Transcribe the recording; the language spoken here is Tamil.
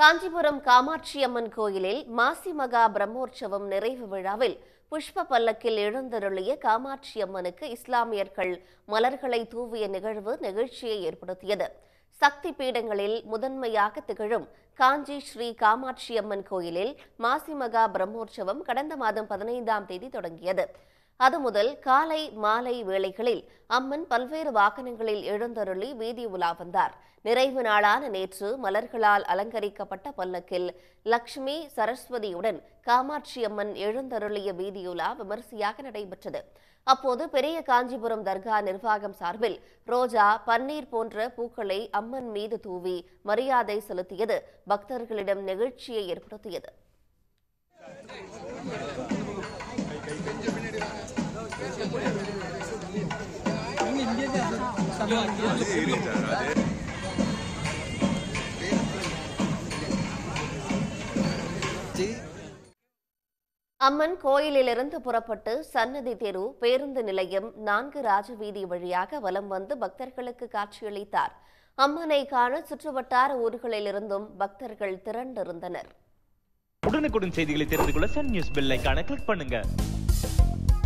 காஞ்சிபுரம் காமாட்சி அம்மன் கோயிலில் மாசி மகா பிரம்மோற்சவம் நிறைவு விழாவில் புஷ்ப பல்லக்கில் எழுந்தருளிய காமாட்சி அம்மனுக்கு இஸ்லாமியர்கள் மலர்களை தூவிய நிகழ்வு நெகிழ்ச்சியை ஏற்படுத்தியது. சக்தி பீடங்களில் முதன்மையாக திகழும் காஞ்சி ஸ்ரீ காமாட்சி அம்மன் கோயிலில் மாசி மகா பிரம்மோற்சவம் கடந்த மாதம் 15ஆம் தேதி தொடங்கியது. அது முதல் காலை மாலை வேளைகளில் அம்மன் பல்வேறு வாகனங்களில் எழுந்தருளி வீதி உலா வந்தார். நிறைவு நாளான நேற்று மலர்களால் அலங்கரிக்கப்பட்ட பல்லக்கில் லக்ஷ்மி சரஸ்வதியுடன் காமாட்சி அம்மன் எழுந்தருளிய வீதி உலா விமரிசையாக நடைபெற்றது. அப்போது பெரிய காஞ்சிபுரம் தர்கா நிர்வாகம் சார்பில் ரோஜா, பன்னீர் போன்ற பூக்களை அம்மன் மீது தூவி மரியாதை செலுத்தியது பக்தர்களிடம் நெகிழ்ச்சியை ஏற்படுத்தியது. அம்மன் கோயிலிலிருந்து புறப்பட்டு சன்னதி தெரு, பேருந்து நிலையம், 4 ராஜவீதி வழியாக வலம் வந்து பக்தர்களுக்கு காட்சியளித்தார். அம்மனை காண சுற்றுவட்டார ஊர்களிலிருந்தும் பக்தர்கள் திரண்டிருந்தனர். உடனுக்குடன் செய்திகளை தெரிந்து கொள்ள சன் நியூஸ் பெல் ஐகானை கிளிக் பண்ணுங்க.